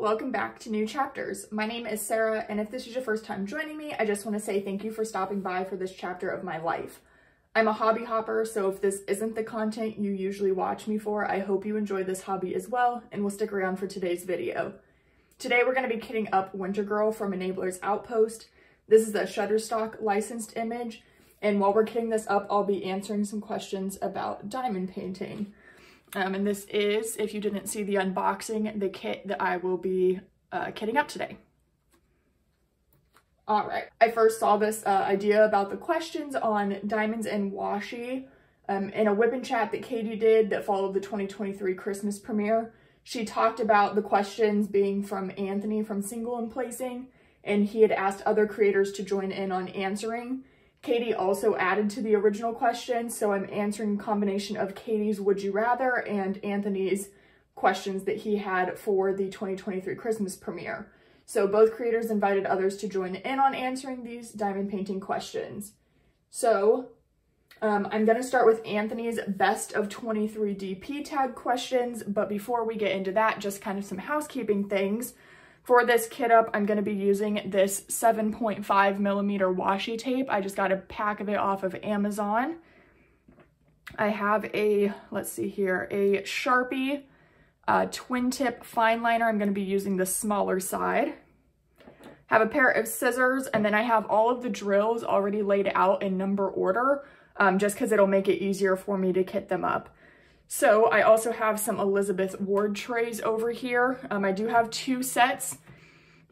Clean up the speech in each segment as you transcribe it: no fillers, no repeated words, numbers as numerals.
welcome back to New Chapters. My name is Sarah, and if this is your first time joining me, I just want to say thank you for stopping by for this chapter of my life. I'm a hobby hopper, so if this isn't the content you usually watch me for, I hope you enjoy this hobby as well, and will stick around for today's video. Today we're going to be kitting up Winter Girl from Enabler's Outpost. This is a Shutterstock licensed image, and while we're kitting this up, I'll be answering some questions about diamond painting. And this is, if you didn't see the unboxing, the kit that I will be kitting up today. All right, I first saw this idea about the questions on Diamonds and Washi in a whip and chat that Katie did that followed the 2023 Christmas premiere. She talked about the questions being from Anthony from Single N Placing, and he had asked other creators to join in on answering. Katie also added to the original question, so I'm answering a combination of Katie's Would You Rather and Anthony's questions that he had for the 2023 Christmas premiere. So both creators invited others to join in on answering these diamond painting questions. So I'm going to start with Anthony's best of 23 DP tag questions, but before we get into that, just kind of some housekeeping things. For this kit up, I'm going to be using this 7.5mm washi tape. I just got a pack of it off of Amazon. I have a, let's see here, a Sharpie twin tip fine liner. I'm going to be using the smaller side. Have a pair of scissors, and then I have all of the drills already laid out in number order, just because it'll make it easier for me to kit them up. So I also have some Elizabeth Ward trays over here. I do have two sets.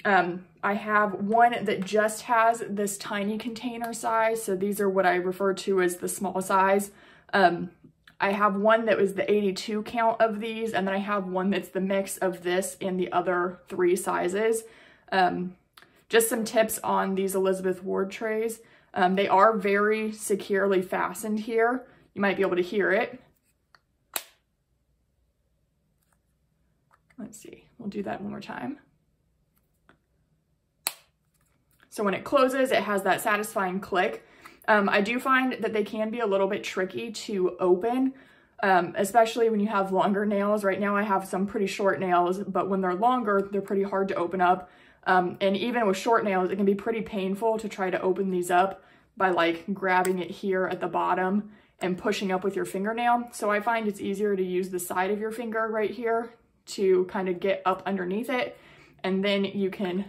I have one that just has this tiny container size. So these are what I refer to as the small size. I have one that was the 82 count of these, and then I have one that's the mix of this and the other three sizes. Just some tips on these Elizabeth Ward trays. They are very securely fastened here. You might be able to hear it. Let's see, we'll do that one more time. So when it closes, it has that satisfying click. I do find that they can be a little bit tricky to open, especially when you have longer nails. Right now I have some pretty short nails, but when they're longer, they're pretty hard to open up. And even with short nails, it can be pretty painful to try to open these up by like grabbing it here at the bottom and pushing up with your fingernail. So I find it's easier to use the side of your finger right here to kind of get up underneath it, and then you can,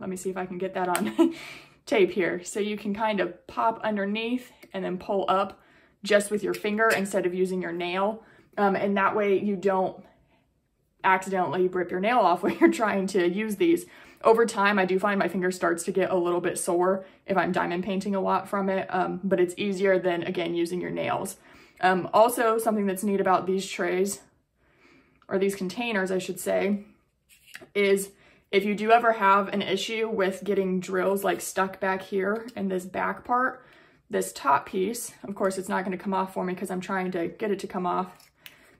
let me see if I can get that on tape here. So you can kind of pop underneath and then pull up just with your finger instead of using your nail. And that way you don't accidentally rip your nail off when you're trying to use these. Over time, I do find my finger starts to get a little bit sore if I'm diamond painting a lot from it, but it's easier than, again, using your nails. Also, something that's neat about these trays, or these containers, I should say, is if you do ever have an issue with getting drills like stuck back here in this back part, this top piece, of course it's not going to come off for me because I'm trying to get it to come off.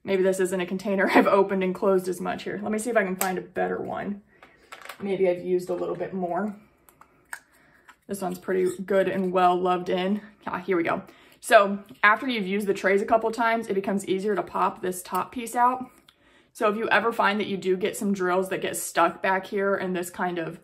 Maybe this isn't a container I've opened and closed as much here. Let me see if I can find a better one. Maybe I've used a little bit more. This one's pretty good and well loved in. Ah, here we go. So after you've used the trays a couple times, it becomes easier to pop this top piece out. So if you ever find that you do get some drills that get stuck back here in this kind of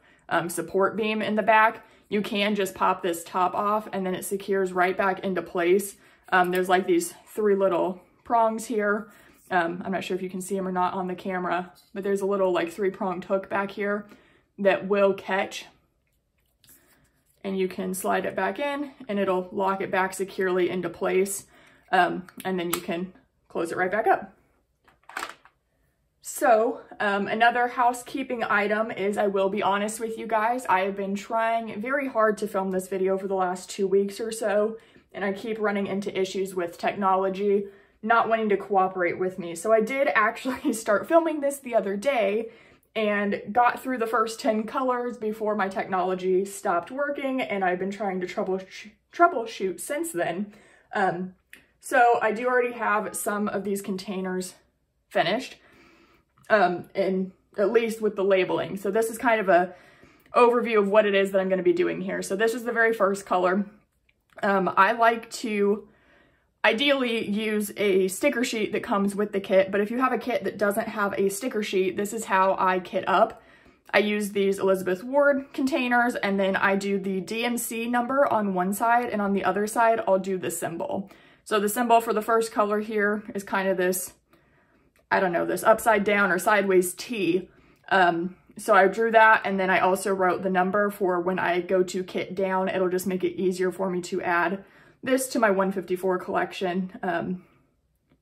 support beam in the back, you can just pop this top off and then it secures right back into place. There's like these three little prongs here. I'm not sure if you can see them or not on the camera, but there's a little like three-pronged hook back here that will catch, and you can slide it back in and it'll lock it back securely into place. And then you can close it right back up. So another housekeeping item is, I will be honest with you guys, I have been trying very hard to film this video for the last 2 weeks or so, and I keep running into issues with technology not wanting to cooperate with me. So I did actually start filming this the other day and got through the first 10 colors before my technology stopped working, and I've been trying to troubleshoot since then. So I do already have some of these containers finished. And at least with the labeling. So this is kind of a overview of what it is that I'm going to be doing here. So this is the very first color. I like to Ideally, use a sticker sheet that comes with the kit, but if you have a kit that doesn't have a sticker sheet, this is how I kit up. I use these Elizabeth Ward containers, and then I do the DMC number on one side, and on the other side, I'll do the symbol. So the symbol for the first color here is kind of this, I don't know, this upside down or sideways T. So I drew that, and then I also wrote the number for when I go to kit down. It'll just make it easier for me to add this to my 154 collection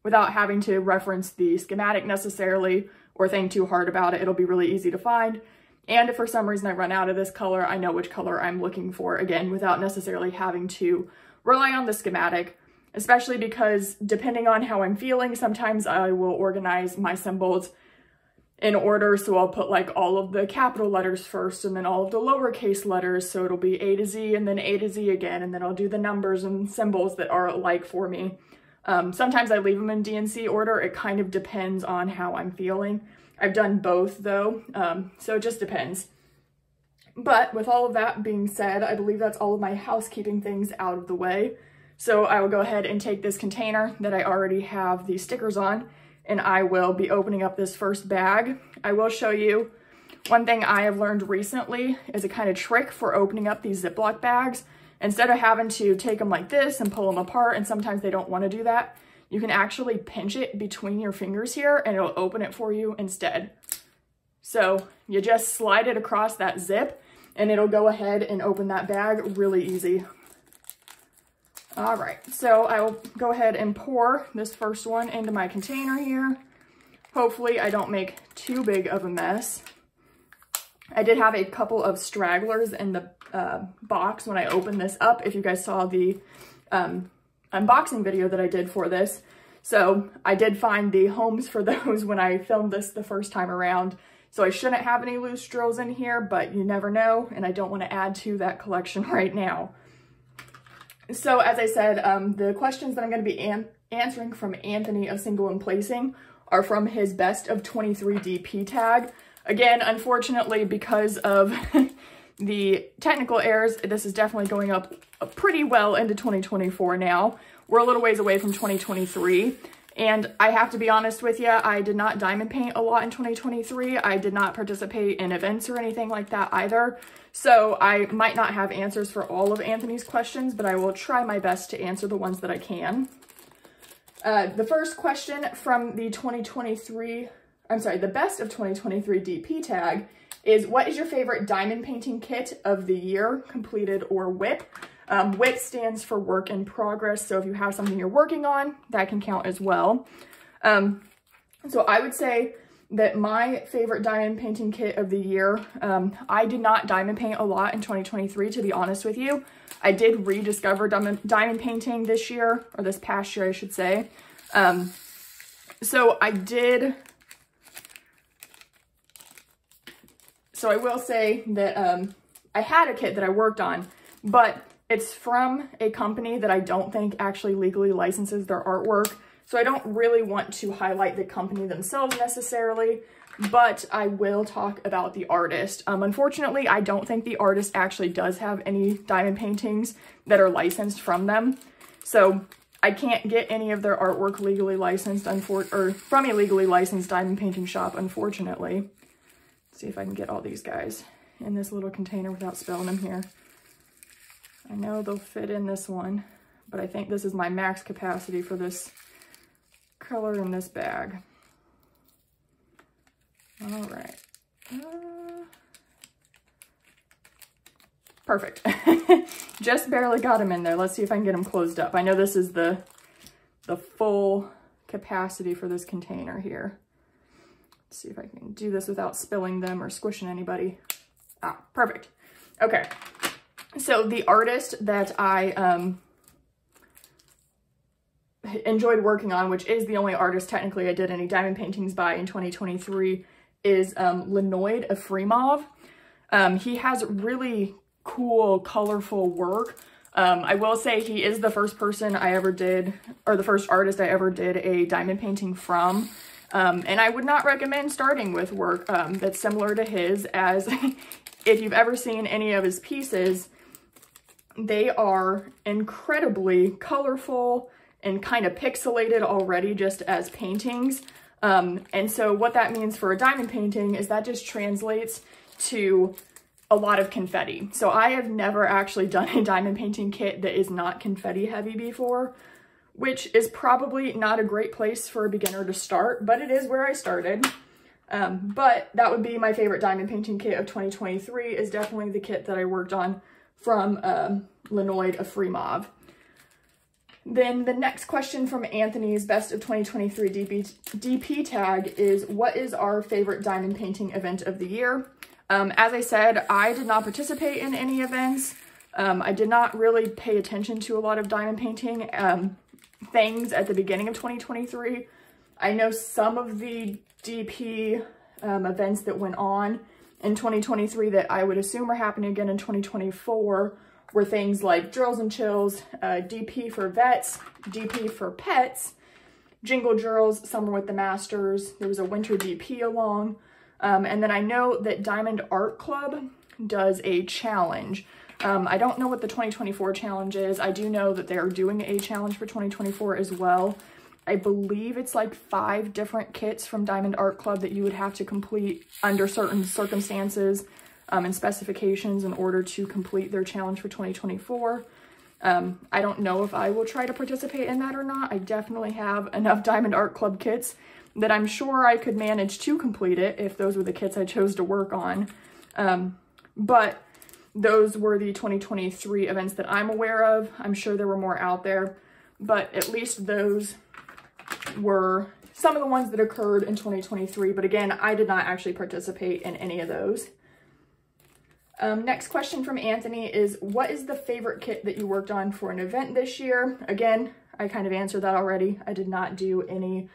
without having to reference the schematic necessarily or think too hard about it. It'll be really easy to find. And if for some reason I run out of this color, I know which color I'm looking for, again, without necessarily having to rely on the schematic, especially because depending on how I'm feeling, sometimes I will organize my symbols in order. So I'll put like all of the capital letters first and then all of the lowercase letters. So it'll be A to Z and then A to Z again. And then I'll do the numbers and symbols that are alike for me. Sometimes I leave them in DNC order. It kind of depends on how I'm feeling. I've done both though. So it just depends. But with all of that being said, I believe that's all of my housekeeping things out of the way. So I will go ahead and take this container that I already have the stickers on, and I will be opening up this first bag. I will show you one thing I have learned recently is a kind of trick for opening up these Ziploc bags. Instead of having to take them like this and pull them apart, and sometimes they don't want to do that, you can actually pinch it between your fingers here and it'll open it for you instead. So you just slide it across that zip and it'll go ahead and open that bag really easy. All right, so I will go ahead and pour this first one into my container here. Hopefully I don't make too big of a mess. I did have a couple of stragglers in the box when I opened this up, if you guys saw the unboxing video that I did for this. So I did find the homes for those when I filmed this the first time around. So I shouldn't have any loose drills in here, but you never know, and I don't want to add to that collection right now. So as I said, the questions that I'm going to be answering from Anthony of Single N Placing are from his best of 23 DP tag. Again, unfortunately, because of the technical errors, this is definitely going up pretty well into 2024 now. We're a little ways away from 2023. And I have to be honest with you, I did not diamond paint a lot in 2023. I did not participate in events or anything like that either. So I might not have answers for all of Anthony's questions, but I will try my best to answer the ones that I can. The first question from the the best of 2023 DP tag is, what is your favorite diamond painting kit of the year, completed or WIP? WIP stands for work in progress, so if you have something you're working on, that can count as well. So I would say that my favorite diamond painting kit of the year, I did not diamond paint a lot in 2023, to be honest with you. I did rediscover diamond painting this year, or this past year, I should say. So I will say that I had a kit that I worked on, but it's from a company that I don't think actually legally licenses their artwork. So I don't really want to highlight the company themselves necessarily, but I will talk about the artist. Unfortunately, I don't think the artist actually does have any diamond paintings that are licensed from them. So I can't get any of their artwork legally licensed or from a legally licensed diamond painting shop, unfortunately. Let's see if I can get all these guys in this little container without spilling them here. I know they'll fit in this one, but I think this is my max capacity for this color in this bag. All right. Perfect. Just barely got them in there. Let's see if I can get them closed up. I know this is the full capacity for this container here. Let's see if I can do this without spilling them or squishing anybody. Ah, perfect. Okay. So the artist that I enjoyed working on, which is the only artist technically I did any diamond paintings by in 2023, is Leonid Afremov. He has really cool, colorful work. I will say he is the first person I ever did, or the first artist I ever did a diamond painting from. And I would not recommend starting with work that's similar to his, as if you've ever seen any of his pieces, they are incredibly colorful and kind of pixelated already just as paintings. And so what that means for a diamond painting is that just translates to a lot of confetti. So I have never actually done a diamond painting kit that is not confetti heavy before, which is probably not a great place for a beginner to start, but it is where I started. But that would be my favorite diamond painting kit of 2023 is definitely the kit that I worked on from Leonid Afremov. Then the next question from Anthony's best of 2023 DP tag is, what is our favorite diamond painting event of the year? As I said, I did not participate in any events. I did not really pay attention to a lot of diamond painting things at the beginning of 2023. I know some of the DP events that went on in 2023 that I would assume are happening again in 2024 were things like Drills and Chills, DP for Vets, DP for Pets, Jingle Drills, Summer with the Masters. There was a Winter DP along. And then I know that Diamond Art Club does a challenge. I don't know what the 2024 challenge is. I do know that they are doing a challenge for 2024 as well. I believe it's like 5 different kits from Diamond Art Club that you would have to complete under certain circumstances and specifications in order to complete their challenge for 2024. I don't know if I will try to participate in that or not. I definitely have enough Diamond Art Club kits that I'm sure I could manage to complete it if those were the kits I chose to work on. But those were the 2023 events that I'm aware of. I'm sure there were more out there, but at least those were some of the ones that occurred in 2023. But again, I did not actually participate in any of those. Next question from Anthony is, what is the favorite kit that you worked on for an event this year? Again, I kind of answered that already. I did not do any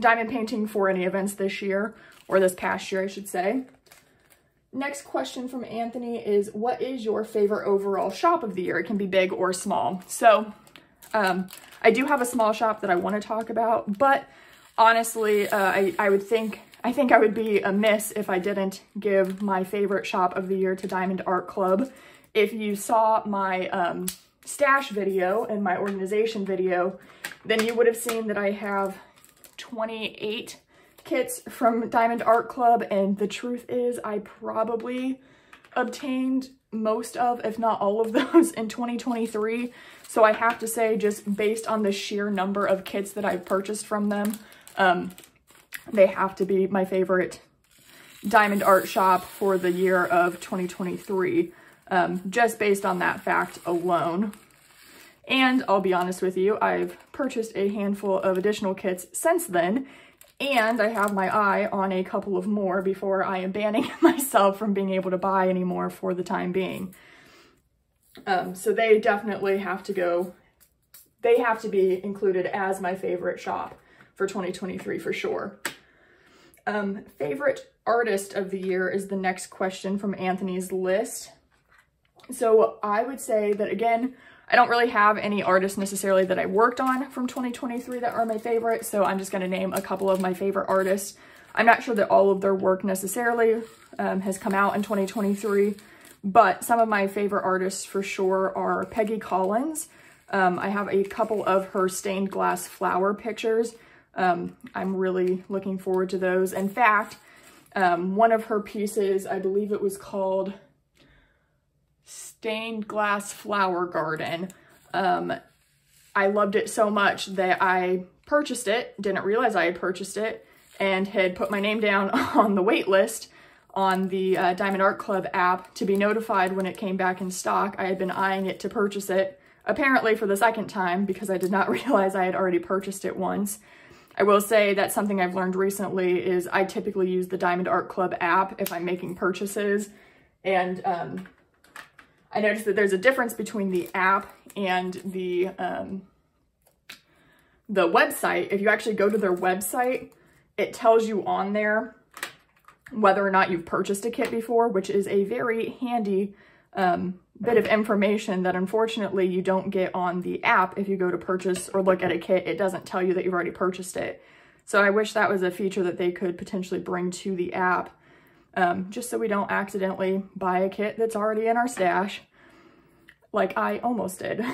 diamond painting for any events this year, or this past year, I should say. Next question from Anthony is, what is your favorite overall shop of the year? It can be big or small. So I do have a small shop that I want to talk about, but honestly, I think I would be amiss if I didn't give my favorite shop of the year to Diamond Art Club. If you saw my stash video and my organization video, then you would have seen that I have 28 kits from Diamond Art Club, and the truth is I probably obtained most of, if not all of those in 2023. So I have to say, just based on the sheer number of kits that I've purchased from them, they have to be my favorite diamond art shop for the year of 2023, just based on that fact alone. And I'll be honest with you, I've purchased a handful of additional kits since then, and I have my eye on a couple of more before I am banning myself from being able to buy any more for the time being. So they definitely have to go, they have to be included as my favorite shop for 2023 for sure. Favorite artist of the year is the next question from Anthony's list. So I would say that, again, I don't really have any artists necessarily that I worked on from 2023 that are my favorite, so I'm just going to name a couple of my favorite artists. I'm not sure that all of their work necessarily has come out in 2023, but some of my favorite artists for sure are Peggy Collins. I have a couple of her stained glass flower pictures. I'm really looking forward to those. In fact, one of her pieces, I believe it was called Stained Glass Flower Garden. I loved it so much that I purchased it, didn't realize I had purchased it, and had put my name down on the wait list on the Diamond Art Club app to be notified when it came back in stock. I had been eyeing it to purchase it, apparently for the second time, because I did not realize I had already purchased it once. I will say that's something I've learned recently is I typically use the Diamond Art Club app if I'm making purchases. And I noticed that there's a difference between the app and the website. If you actually go to their website, it tells you on there whether or not you've purchased a kit before, which is a very handy bit of information that unfortunately you don't get on the app. If you go to purchase or look at a kit, it doesn't tell you that you've already purchased it. So I wish that was a feature that they could potentially bring to the app, just so we don't accidentally buy a kit that's already in our stash, like I almost did.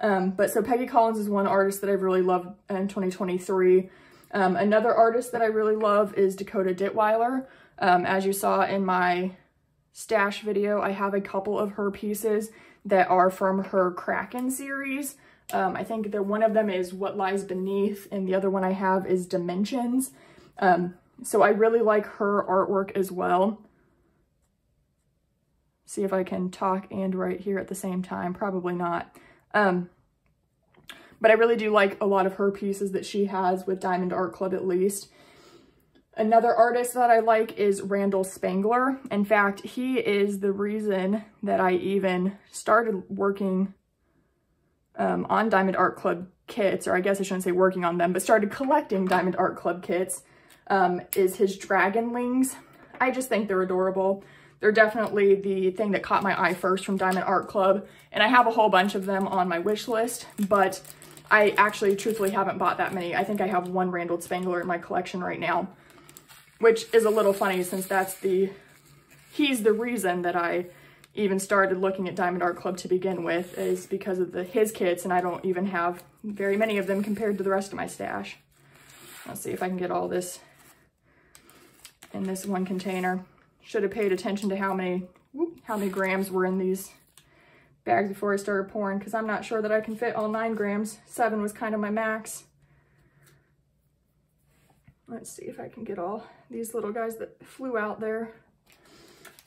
But so Peggy Collins is one artist that I've really loved in 2023. Another artist that I really love is Dakota Dittweiler. As you saw in my stash video, I have a couple of her pieces that are from her Kraken series. I think that one of them is What Lies Beneath, and the other one I have is Dimensions. So I really like her artwork as well. See if I can talk and write here at the same time. Probably not. But I really do like a lot of her pieces that she has with Diamond Art Club, at least. Another artist that I like is Randall Spangler. In fact, he is the reason that I even started working on Diamond Art Club kits, or I guess I shouldn't say working on them, but started collecting Diamond Art Club kits, is his Dragonlings. I just think they're adorable. They're definitely the thing that caught my eye first from Diamond Art Club, and I have a whole bunch of them on my wish list, but I actually truthfully haven't bought that many. I think I have one Randall Spangler in my collection right now, which is a little funny since that's he's the reason that I even started looking at Diamond Art Club to begin with, is because of his kits, and I don't even have very many of them compared to the rest of my stash. Let's see if I can get all this in this one container. Should have paid attention to how many grams were in these bags before I started pouring, because I'm not sure that I can fit all 9 grams. 7 was kind of my max. Let's see if I can get all these little guys that flew out there.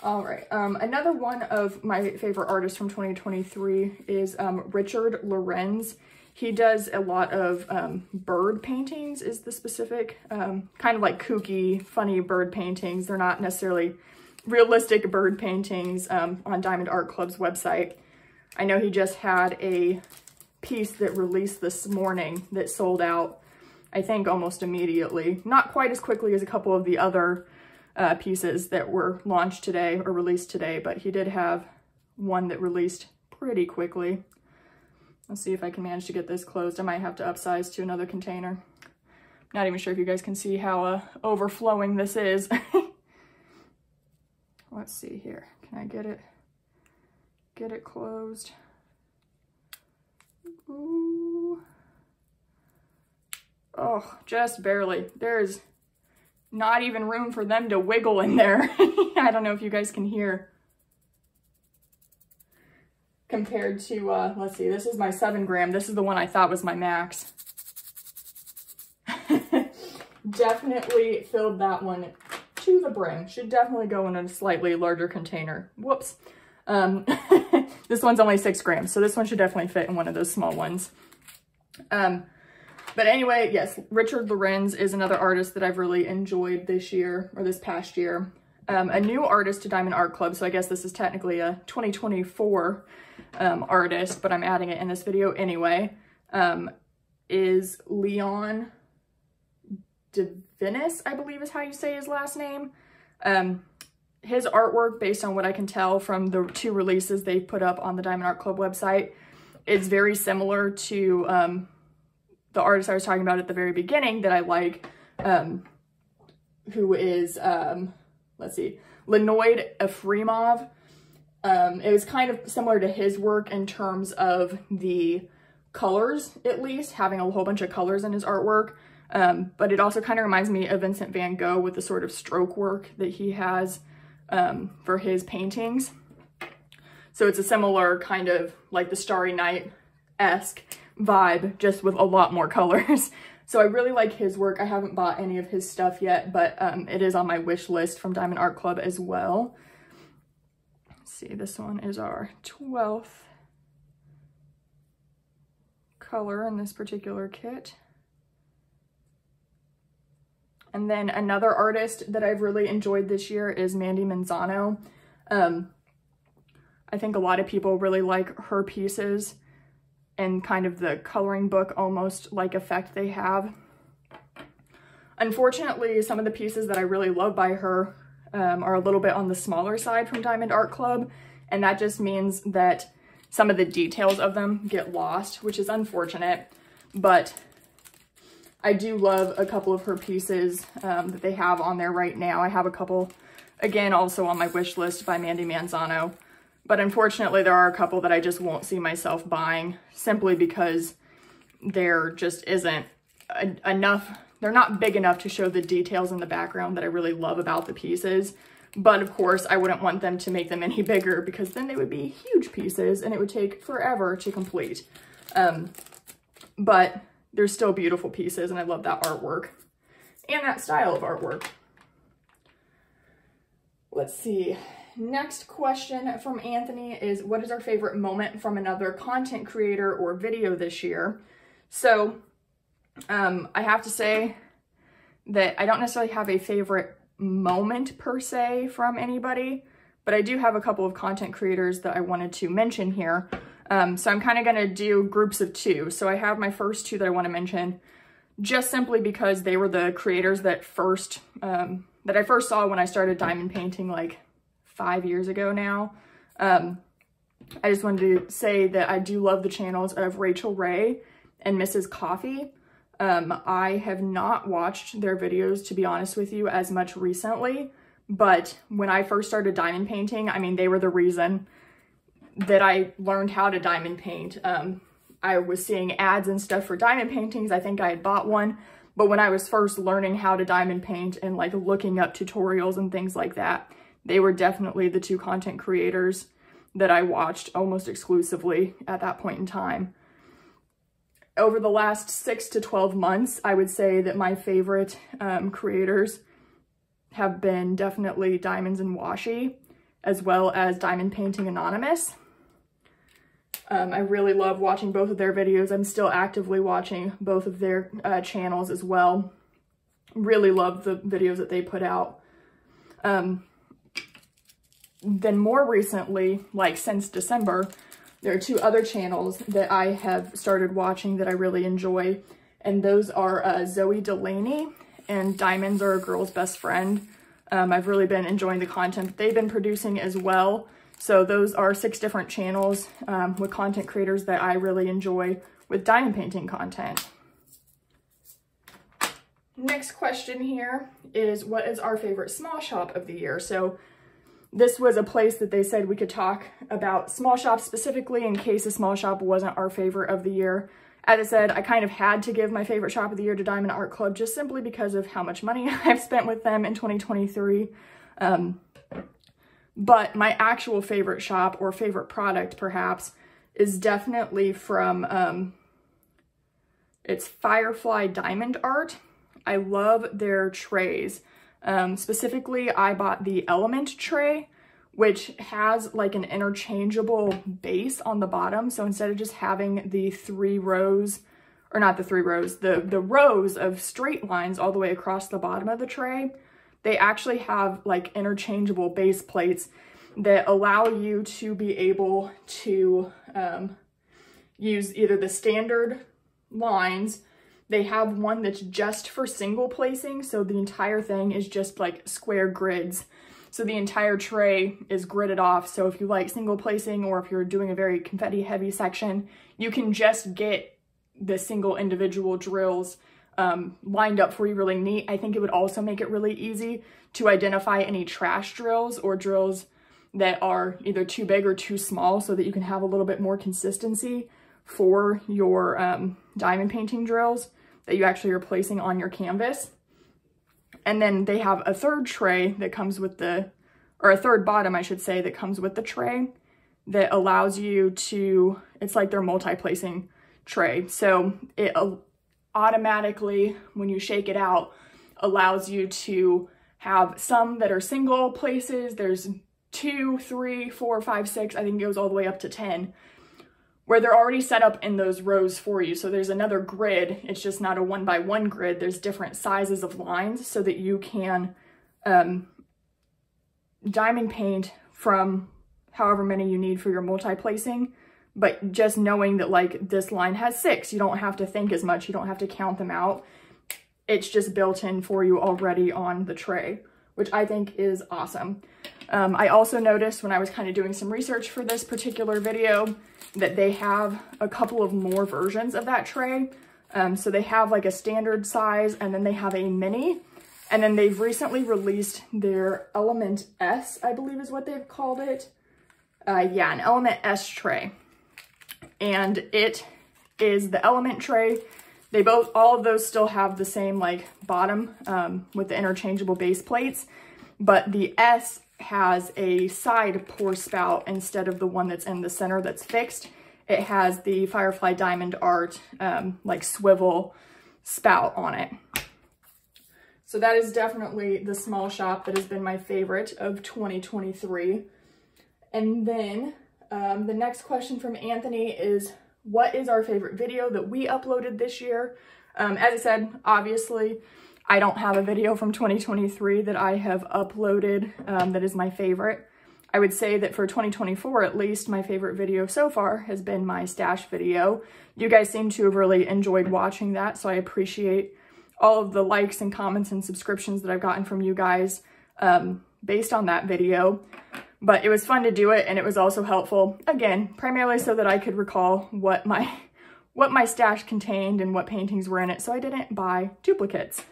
All right, another one of my favorite artists from 2023 is Richard Lorenz. He does a lot of bird paintings, is the specific, kind of like kooky, funny bird paintings. They're not necessarily realistic bird paintings on Diamond Art Club's website. I know he just had a piece that released this morning that sold out, I think, almost immediately. Not quite as quickly as a couple of the other pieces that were launched today or released today, but he did have one that released pretty quickly. Let's see if I can manage to get this closed. I might have to upsize to another container. Not even sure if you guys can see how overflowing this is. Let's see here. Can I get it closed? Ooh. Oh, just barely. There's not even room for them to wiggle in there. I don't know if you guys can hear. Compared to, let's see, this is my 7 gram. This is the one I thought was my max. Definitely filled that one to the brim. Should definitely go in a slightly larger container. Whoops. This one's only 6 grams, so this one should definitely fit in one of those small ones. But anyway, yes, Richard Lorenz is another artist that I've really enjoyed this year, or this past year. A new artist to Diamond Art Club, so I guess this is technically a 2024 artist, but I'm adding it in this video anyway, is Leon DeVinis, I believe is how you say his last name. His artwork, based on what I can tell from the 2 releases they've put up on the Diamond Art Club website, is very similar to the artist I was talking about at the very beginning that I like, who is... let's see, Leonid Afremov. It was kind of similar to his work in terms of the colors, at least, having a whole bunch of colors in his artwork. But it also kind of reminds me of Vincent van Gogh with the sort of stroke work that he has for his paintings. So it's a similar kind of like the Starry Night-esque vibe, just with a lot more colors. So I really like his work. I haven't bought any of his stuff yet, but it is on my wish list from Diamond Art Club as well. Let's see, this one is our 12th color in this particular kit. And then another artist that I've really enjoyed this year is Mandy Manzano. I think a lot of people really like her pieces and kind of the coloring book almost like effect they have. Unfortunately, some of the pieces that I really love by her are a little bit on the smaller side from Diamond Art Club, and that just means that some of the details of them get lost, which is unfortunate, but I do love a couple of her pieces that they have on there right now. I have a couple, again, also on my wish list by Mandy Manzano. But unfortunately, there are a couple that I just won't see myself buying simply because there just isn't enough. They're not big enough to show the details in the background that I really love about the pieces. But of course, I wouldn't want them to make them any bigger because then they would be huge pieces and it would take forever to complete. But they're still beautiful pieces and I love that artwork and that style of artwork. Let's see. Next question from Anthony is, what is our favorite moment from another content creator or video this year? So I have to say that I don't necessarily have a favorite moment per se from anybody, but I do have a couple of content creators that I wanted to mention here. So I'm kind of going to do groups of two. So I have my first two that I want to mention just simply because they were the creators that I first saw when I started diamond painting like 5 years ago now. I just wanted to say that I do love the channels of Rachel Ray and Mrs. Coffee. I have not watched their videos, to be honest with you, as much recently, but when I first started diamond painting, I mean, they were the reason that I learned how to diamond paint. I was seeing ads and stuff for diamond paintings. I think I had bought one, but when I was first learning how to diamond paint and like looking up tutorials and things like that, they were definitely the two content creators that I watched almost exclusively at that point in time. Over the last 6 to 12 months, I would say that my favorite creators have been definitely Diamonds and Washi, as well as Diamond Painting Anonymous. I really love watching both of their videos. I'm still actively watching both of their channels as well. Really love the videos that they put out. Then more recently, like since December, there are two other channels that I have started watching that I really enjoy, and those are Zoe Delaney and Diamonds Are a Girl's Best Friend. I've really been enjoying the content that they've been producing as well. So those are 6 different channels with content creators that I really enjoy with diamond painting content. Next question here is, what is our favorite small shop of the year? So this was a place that they said we could talk about small shops specifically in case a small shop wasn't our favorite of the year. As I said, I kind of had to give my favorite shop of the year to Diamond Art Club just simply because of how much money I've spent with them in 2023. But my actual favorite shop or favorite product perhaps is definitely from, it's Firefly Diamond Art. I love their trays. Specifically, I bought the Element tray, which has like an interchangeable base on the bottom. So instead of just having the three rows, or not the three rows, the rows of straight lines all the way across the bottom of the tray, they actually have like interchangeable base plates that allow you to be able to use either the standard lines. They have one that's just for single placing, so the entire thing is just like square grids. So the entire tray is gridded off, so if you like single placing or if you're doing a very confetti heavy section, you can just get the single individual drills lined up for you really neat. I think it would also make it really easy to identify any trash drills or drills that are either too big or too small so that you can have a little bit more consistency for your diamond painting drills that you actually are placing on your canvas. And then they have a third tray that comes with the, or a third bottom, I should say, that comes with the tray that allows you to, it's like their multi-placing tray. So it automatically, when you shake it out, allows you to have some that are single places. There's 2, 3, 4, 5, 6, I think it goes all the way up to 10. Where they're already set up in those rows for you. So there's another grid, it's just not a 1 by 1 grid, there's different sizes of lines so that you can diamond paint from however many you need for your multi-placing, but just knowing that like this line has 6, you don't have to think as much, you don't have to count them out. It's just built in for you already on the tray, which I think is awesome. I also noticed when I was kind of doing some research for this particular video that they have a couple of more versions of that tray. So they have like a standard size and then they have a mini. And then they've recently released their Element S, I believe is what they've called it. an Element S tray. And it is the Element tray. They both, all of those still have the same like bottom with the interchangeable base plates, but the S has a side pour spout instead of the one that's in the center that's fixed. It has the Firefly Diamond Art like swivel spout on it. So that is definitely the small shop that has been my favorite of 2023. And then the next question from Anthony is, what is our favorite video that we uploaded this year? As I said, obviously, I don't have a video from 2023 that I have uploaded that is my favorite. I would say that for 2024, at least, my favorite video so far has been my stash video. You guys seem to have really enjoyed watching that, so I appreciate all of the likes and comments and subscriptions that I've gotten from you guys based on that video. But it was fun to do it, and it was also helpful, again, primarily so that I could recall what my stash contained and what paintings were in it, so I didn't buy duplicates.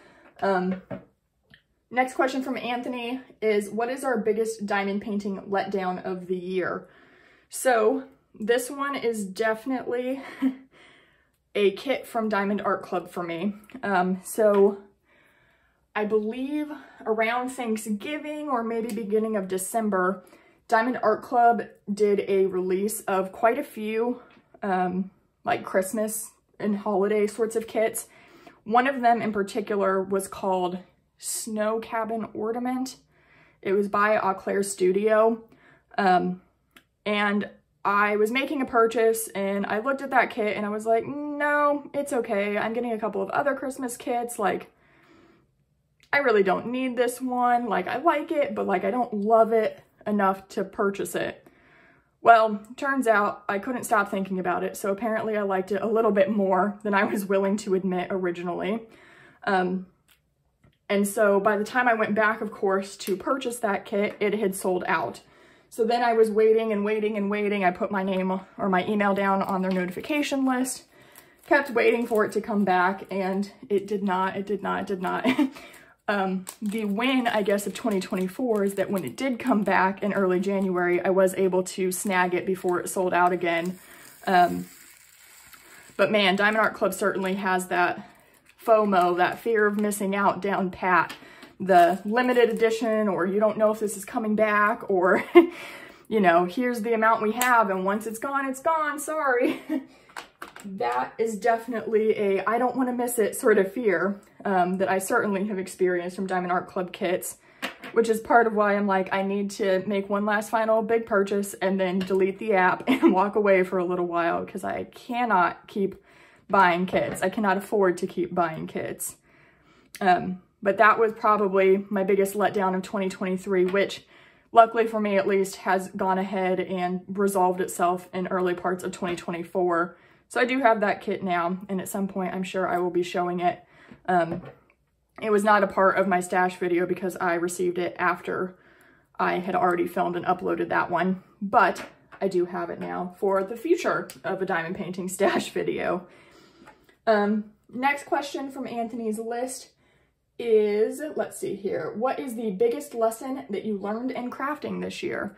Next question from Anthony is, what is our biggest diamond painting letdown of the year? So this one is definitely a kit from Diamond Art Club for me. So I believe around Thanksgiving or maybe beginning of December, Diamond Art Club did a release of quite a few like Christmas and holiday sorts of kits. One of them in particular was called Snow Cabin Ornament. It was by Eau Claire Studio. And I was making a purchase and I looked at that kit and I was like, no, it's okay. I'm getting a couple of other Christmas kits. Like, I really don't need this one. Like, I like it, but like, I don't love it enough to purchase it. Well, turns out I couldn't stop thinking about it. So apparently I liked it a little bit more than I was willing to admit originally. And so by the time I went back, of course, to purchase that kit, it had sold out. So then I was waiting and waiting and waiting. I put my name or my email down on their notification list, kept waiting for it to come back, and it did not. The win, I guess, of 2024 is that when it did come back in early January, I was able to snag it before it sold out again. But man, Diamond Art Club certainly has that FOMO, that fear of missing out down pat. The limited edition, or you don't know if this is coming back, or, you know, here's the amount we have, and once it's gone, sorry. That is definitely a I don't want to miss it sort of fear that I certainly have experienced from Diamond Art Club kits, which is part of why I'm like, I need to make one last final big purchase and then delete the app and walk away for a little while, because I cannot keep buying kits. I cannot afford to keep buying kits. But that was probably my biggest letdown of 2023, which luckily for me at least has gone ahead and resolved itself in early parts of 2024. So I do have that kit now, and at some point I'm sure I will be showing it. It was not a part of my stash video because I received it after I had already filmed and uploaded that one, but I do have it now for the future of a diamond painting stash video. Next question from Anthony's list is, let's see here, what is the biggest lesson that you learned in crafting this year?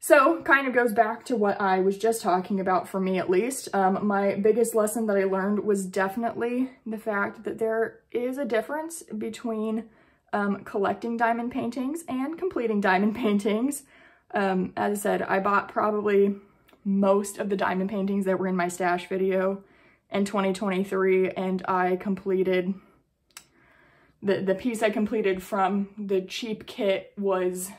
So kind of goes back to what I was just talking about for me at least. My biggest lesson that I learned was definitely the fact that there is a difference between collecting diamond paintings and completing diamond paintings. As I said, I bought probably most of the diamond paintings that were in my stash video in 2023, and I completed the piece I completed from the cheap kit was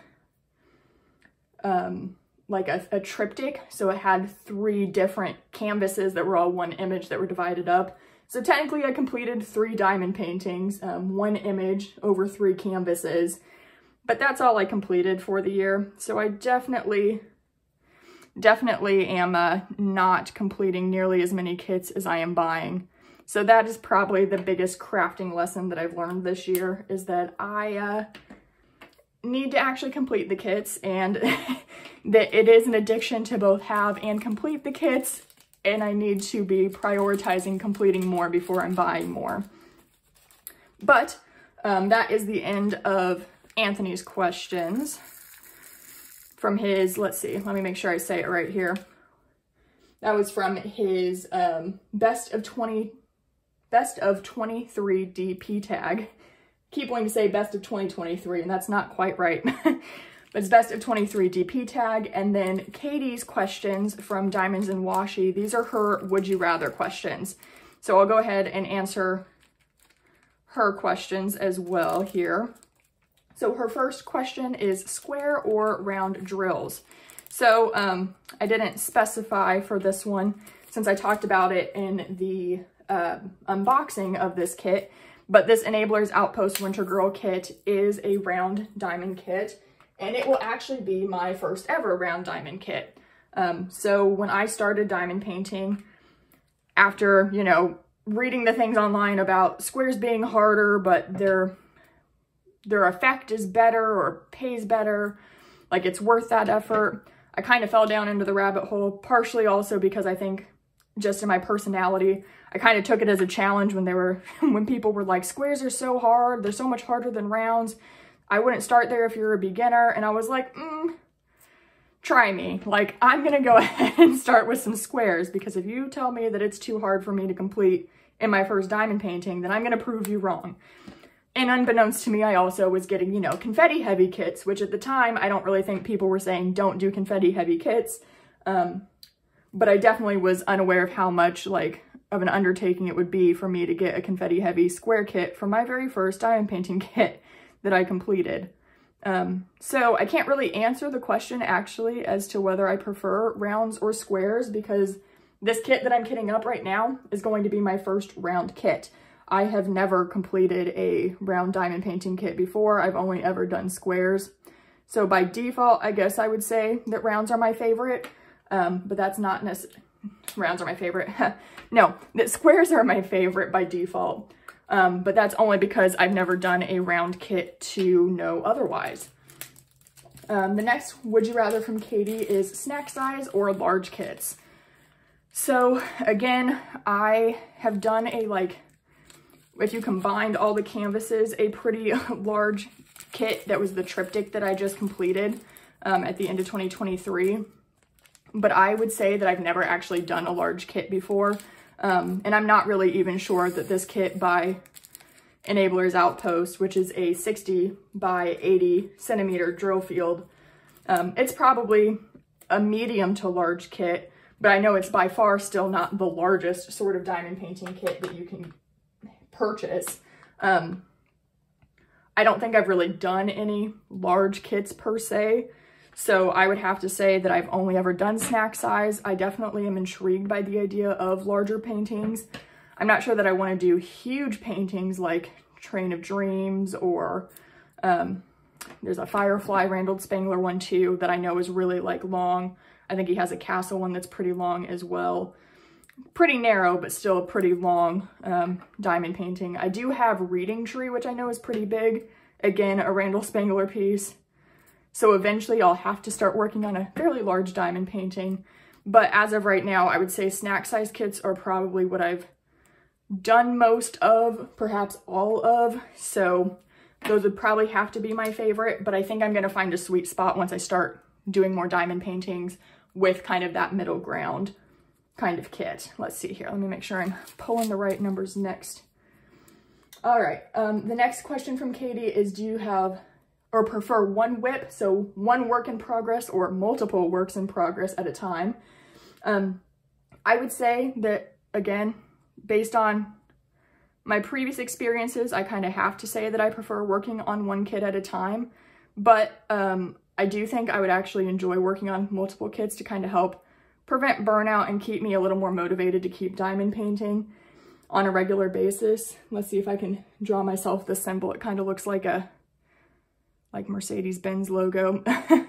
like a triptych. So it had three different canvases that were all one image that were divided up. So technically I completed three diamond paintings, one image over three canvases, but that's all I completed for the year. So I definitely am not completing nearly as many kits as I am buying. So that is probably the biggest crafting lesson that I've learned this year, is that I need to actually complete the kits, and that it is an addiction to both have and complete the kits, and I need to be prioritizing completing more before I'm buying more. But that is the end of Anthony's questions. from his, let's see, let me make sure I say it right here. That was from his best of 23 DP tag. Keep wanting to say best of 2023, and that's not quite right. But it's best of 23 DP tag. And then Katie's questions from Diamonds and Washi. These are her would you rather questions. So I'll go ahead and answer her questions as well here. So her first question is square or round drills. So I didn't specify for this one since I talked about it in the unboxing of this kit, but this Enabler's Outpost Winter Girl kit is a round diamond kit, and it will actually be my first ever round diamond kit. So when I started diamond painting, after, you know, reading the things online about squares being harder, but their effect is better or pays better, like it's worth that effort, I kind of fell down into the rabbit hole, partially also because I think just in my personality, I kind of took it as a challenge when people were like, squares are so hard, they're so much harder than rounds. I wouldn't start there if you're a beginner. And I was like, try me. Like, I'm gonna go ahead and start with some squares, because if you tell me that it's too hard for me to complete in my first diamond painting, then I'm gonna prove you wrong. And unbeknownst to me, I also was getting, you know, confetti heavy kits, which at the time, I don't really think people were saying don't do confetti heavy kits. But I definitely was unaware of how much like of an undertaking it would be for me to get a confetti heavy square kit for my very first diamond painting kit that I completed. So I can't really answer the question actually as to whether I prefer rounds or squares, because this kit that I'm kitting up right now is going to be my first round kit. I have never completed a round diamond painting kit before. I've only ever done squares. So by default, I guess I would say that rounds are my favorite, but that's not necessarily, rounds are my favorite. No, that squares are my favorite by default, but that's only because I've never done a round kit to know otherwise. The next would you rather from Katie is snack size or large kits. So again, I have done a like, if you combined all the canvases, a pretty large kit that was the triptych that I just completed at the end of 2023. But I would say that I've never actually done a large kit before. And I'm not really even sure that this kit by Enabler's Outpost, which is a 60 by 80 centimeter drill field, it's probably a medium to large kit, but I know it's by far still not the largest sort of diamond painting kit that you can purchase. I don't think I've really done any large kits per se, so I would have to say that I've only ever done snack size. I definitely am intrigued by the idea of larger paintings. I'm not sure that I want to do huge paintings like Train of Dreams, or there's a Firefly Randall Spangler one too that I know is really like long. I think he has a castle one that's pretty long as well. Pretty narrow, but still a pretty long diamond painting. I do have Reading Tree, which I know is pretty big. Again, a Randall Spangler piece. So eventually I'll have to start working on a fairly large diamond painting. But as of right now, I would say snack size kits are probably what I've done most of, perhaps all of. So those would probably have to be my favorite, but I think I'm gonna find a sweet spot once I start doing more diamond paintings with kind of that middle ground kind of kit. Let's see here. Let me make sure I'm pulling the right numbers next. All right. The next question from Katie is, do you have or prefer one whip? So one work in progress or multiple works in progress at a time. I would say that, again, based on my previous experiences, I kind of have to say that I prefer working on one kit at a time. But I do think I would actually enjoy working on multiple kits to kind of help prevent burnout and keep me a little more motivated to keep diamond painting on a regular basis. Let's see if I can draw myself this symbol. It kind of looks like a Mercedes-Benz logo. Let's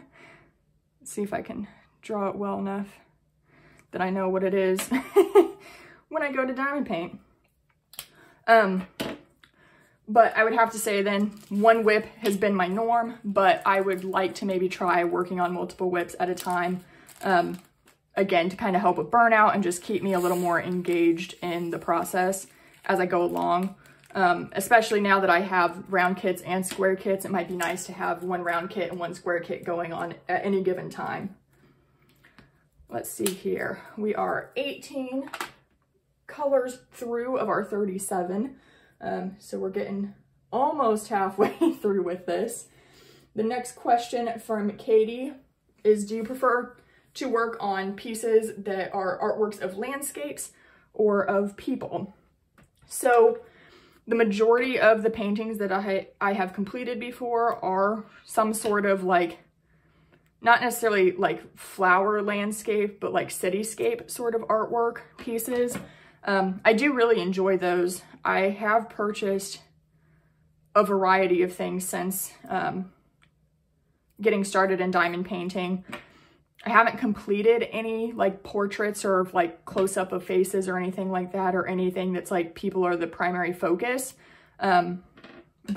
see if I can draw it well enough that I know what it is when I go to diamond paint. But I would have to say then one whip has been my norm, but I would like to maybe try working on multiple whips at a time. Again, to kind of help with burnout and just keep me a little more engaged in the process as I go along. Especially now that I have round kits and square kits, it might be nice to have one round kit and one square kit going on at any given time. Let's see here. We are 18 colors through of our 37. So we're getting almost halfway through with this. The next question from Katie is, do you prefer to work on pieces that are artworks of landscapes or of people? So the majority of the paintings that I have completed before are some sort of like, not necessarily like flower landscape, but like cityscape sort of artwork pieces. I do really enjoy those. I have purchased a variety of things since getting started in diamond painting. I haven't completed any like portraits or like close-up of faces or anything like that, or anything that's like people are the primary focus. But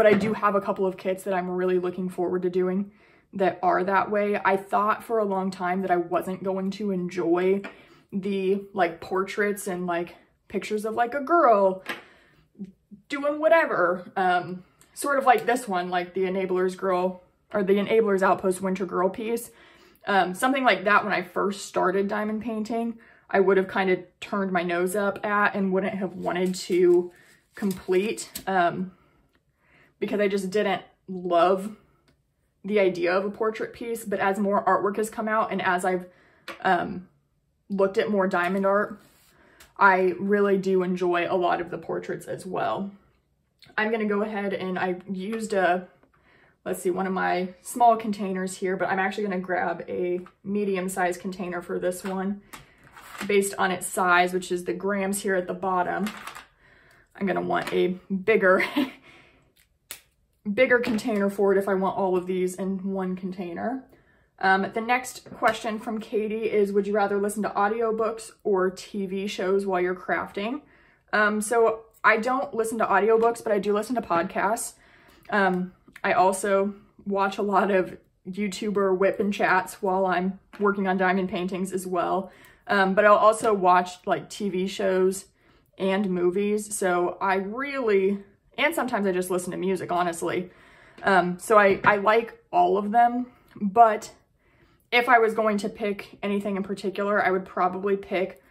I do have a couple of kits that I'm really looking forward to doing that are that way. I thought for a long time that I wasn't going to enjoy the like portraits and like pictures of like a girl doing whatever, sort of like this one, like the Enabler's Girl or the Enabler's Outpost Winter Girl piece. Something like that when I first started diamond painting, I would have kind of turned my nose up at and wouldn't have wanted to complete, because I just didn't love the idea of a portrait piece. But as more artwork has come out and as I've looked at more diamond art, I really do enjoy a lot of the portraits as well. I'm going to go ahead and I used a, let's see, one of my small containers here, but I'm actually going to grab a medium-sized container for this one based on its size, which is the grams here at the bottom. I'm going to want a bigger container for it if I want all of these in one container. The next question from Katie is, would you rather listen to audiobooks or TV shows while you're crafting? So I don't listen to audiobooks, but I do listen to podcasts. I also watch a lot of YouTuber whip and chats while I'm working on diamond paintings as well. But I'll also watch like TV shows and movies. So I really, and sometimes I just listen to music, honestly. So I like all of them, but if I was going to pick anything in particular, I would probably pick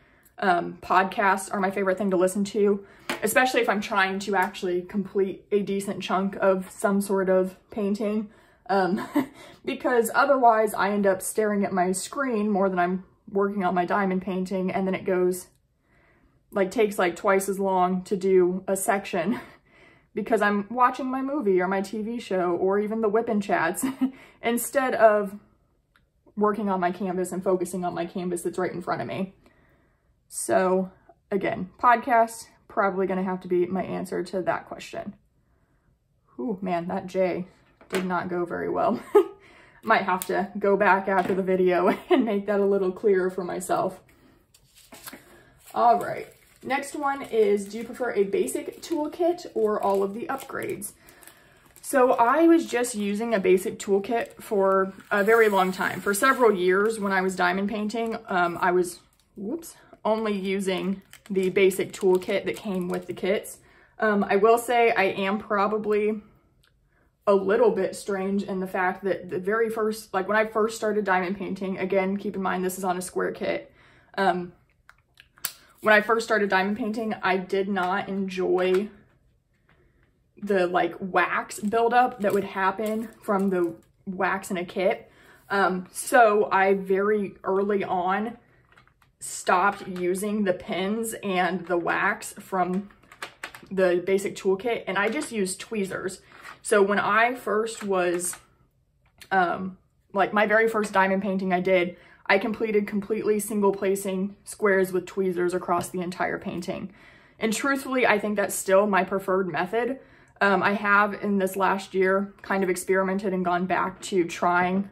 podcasts are my favorite thing to listen to, especially if I'm trying to actually complete a decent chunk of some sort of painting, because otherwise I end up staring at my screen more than I'm working on my diamond painting, and then it goes, like, takes like twice as long to do a section because I'm watching my movie or my TV show or even the whip and chats instead of working on my canvas and focusing on my canvas that's right in front of me. So again, podcasts, probably gonna have to be my answer to that question. Ooh, man, that J did not go very well. Might have to go back after the video and make that a little clearer for myself. All right, next one is, do you prefer a basic toolkit or all of the upgrades? So I was just using a basic toolkit for a very long time. For several years when I was diamond painting, I was, whoops, only using the basic toolkit that came with the kits. I will say I am probably a little bit strange in the fact that the very first, like when I first started diamond painting, again, keep in mind this is on a square kit. When I first started diamond painting, I did not enjoy the like wax buildup that would happen from the wax in a kit. So I very early on stopped using the pins and the wax from the basic toolkit, and I just used tweezers. So when I first was, like my very first diamond painting I did, I completed completely single placing squares with tweezers across the entire painting. And truthfully, I think that's still my preferred method. I have in this last year kind of experimented and gone back to trying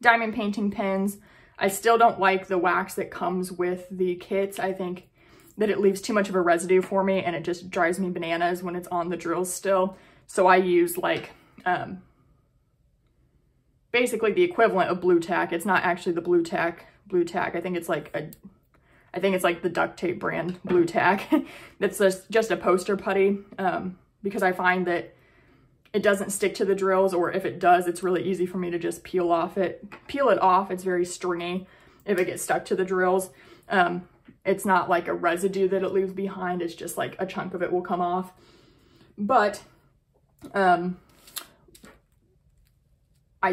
diamond painting pins. I still don't like the wax that comes with the kits. I think that it leaves too much of a residue for me and it just drives me bananas when it's on the drills still. So I use like, basically the equivalent of Blue Tack. It's not actually the Blue Tack. I think it's like a, I think it's like the duct tape brand Blue Tack. That's just a poster putty. because I find that it doesn't stick to the drills, or if it does, it's really easy for me to just peel it off. It's very stringy if it gets stuck to the drills. It's not like a residue that it leaves behind. It's just like a chunk of it will come off. But I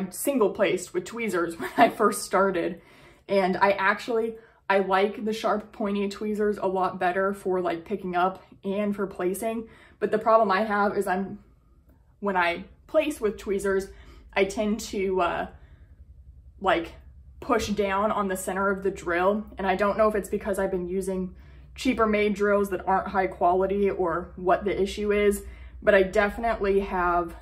single placed with tweezers when I first started, and I like the sharp pointy tweezers a lot better for like picking up and for placing. But the problem I have is when I place with tweezers, I tend to like push down on the center of the drill. And I don't know if it's because I've been using cheaper made drills that aren't high quality or what the issue is, but I definitely have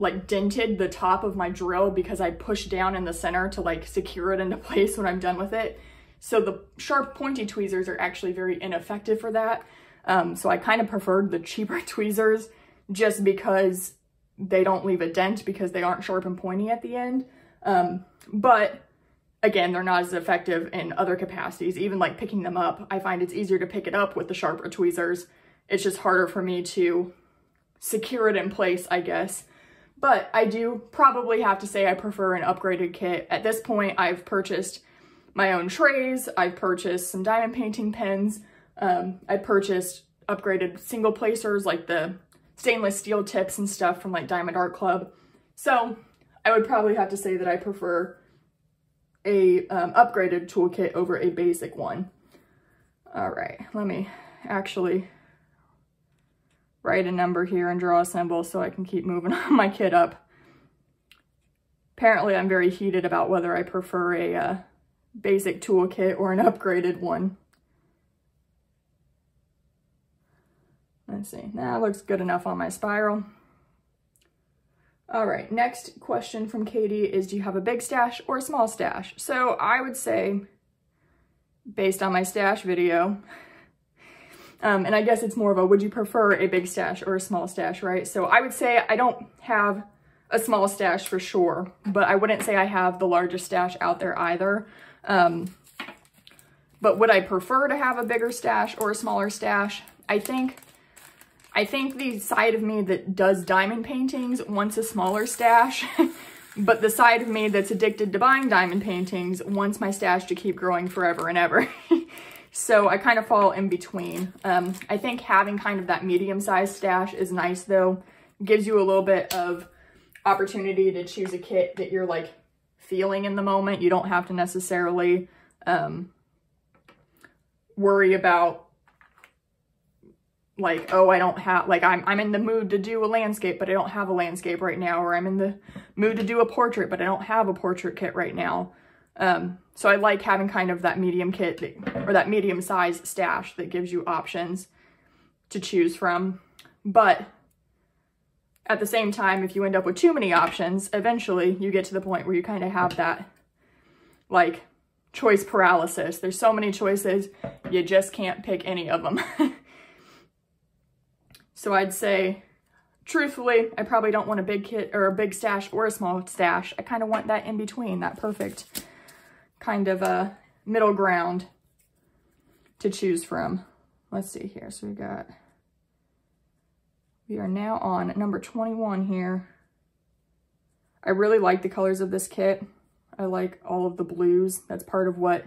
like dented the top of my drill because I push down in the center to like secure it into place when I'm done with it. So the sharp pointy tweezers are actually very ineffective for that. So I kind of preferred the cheaper tweezers just because they don't leave a dent because they aren't sharp and pointy at the end. But again, they're not as effective in other capacities. Even like picking them up, I find it's easier to pick it up with the sharper tweezers. It's just harder for me to secure it in place, I guess. But I do probably have to say I prefer an upgraded kit. At this point, I've purchased my own trays. I've purchased some diamond painting pens. I purchased upgraded single placers, like the stainless steel tips and stuff from like Diamond Art Club. So I would probably have to say that I prefer a upgraded toolkit over a basic one. All right, let me actually write a number here and draw a symbol so I can keep moving my kit up. Apparently I'm very heated about whether I prefer a basic toolkit or an upgraded one. Let's see, that looks good enough on my spiral. All right, next question from Katie is, do you have a big stash or a small stash? So I would say, based on my stash video, and I guess it's more of a, would you prefer a big stash or a small stash, right? So I would say I don't have a small stash for sure, but I wouldn't say I have the largest stash out there either. But would I prefer to have a bigger stash or a smaller stash? I think the side of me that does diamond paintings wants a smaller stash, but the side of me that's addicted to buying diamond paintings wants my stash to keep growing forever and ever. So I kind of fall in between. I think having kind of that medium-sized stash is nice though. Gives you a little bit of opportunity to choose a kit that you're like feeling in the moment. You don't have to necessarily worry about like, oh, I don't have, like, I'm in the mood to do a landscape, but I don't have a landscape right now, or I'm in the mood to do a portrait, but I don't have a portrait kit right now. So I like having kind of that medium kit or that medium-sized stash that gives you options to choose from. But at the same time, if you end up with too many options, eventually you get to the point where you kind of have that, like, choice paralysis. There's so many choices, you just can't pick any of them. So I'd say, truthfully, I probably don't want a big kit or a big stash or a small stash. I kind of want that in between, that perfect kind of a middle ground to choose from. Let's see here. So we are now on number 21 here. I really like the colors of this kit. I like all of the blues. That's part of what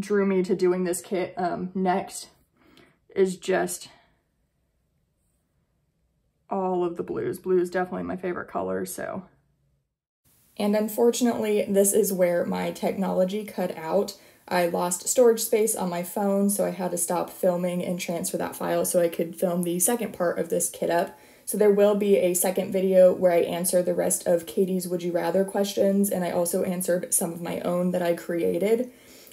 drew me to doing this kit next, is just all of the blues. Blue is definitely my favorite color, so. And unfortunately, this is where my technology cut out. I lost storage space on my phone, so I had to stop filming and transfer that file so I could film the second part of this kit up. So there will be a second video where I answer the rest of Katie's Would You Rather questions, and I also answered some of my own that I created.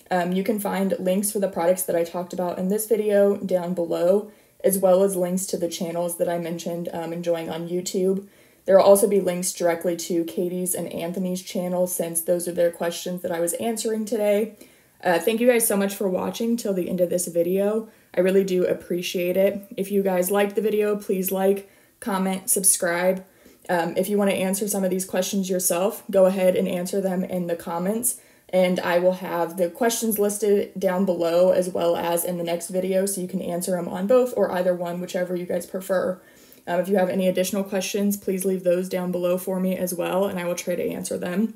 You can find links for the products that I talked about in this video down below, as well as links to the channels that I mentioned enjoying on YouTube. There will also be links directly to Katie's and Anthony's channels, since those are their questions that I was answering today. Thank you guys so much for watching till the end of this video. I really do appreciate it. If you guys liked the video, please like, comment, subscribe. If you want to answer some of these questions yourself, go ahead and answer them in the comments. and I will have the questions listed down below as well as in the next video, so you can answer them on both or either one, whichever you guys prefer. If you have any additional questions, please leave those down below for me as well, and I will try to answer them.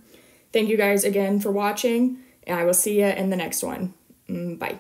Thank you guys again for watching, and I will see you in the next one. Bye.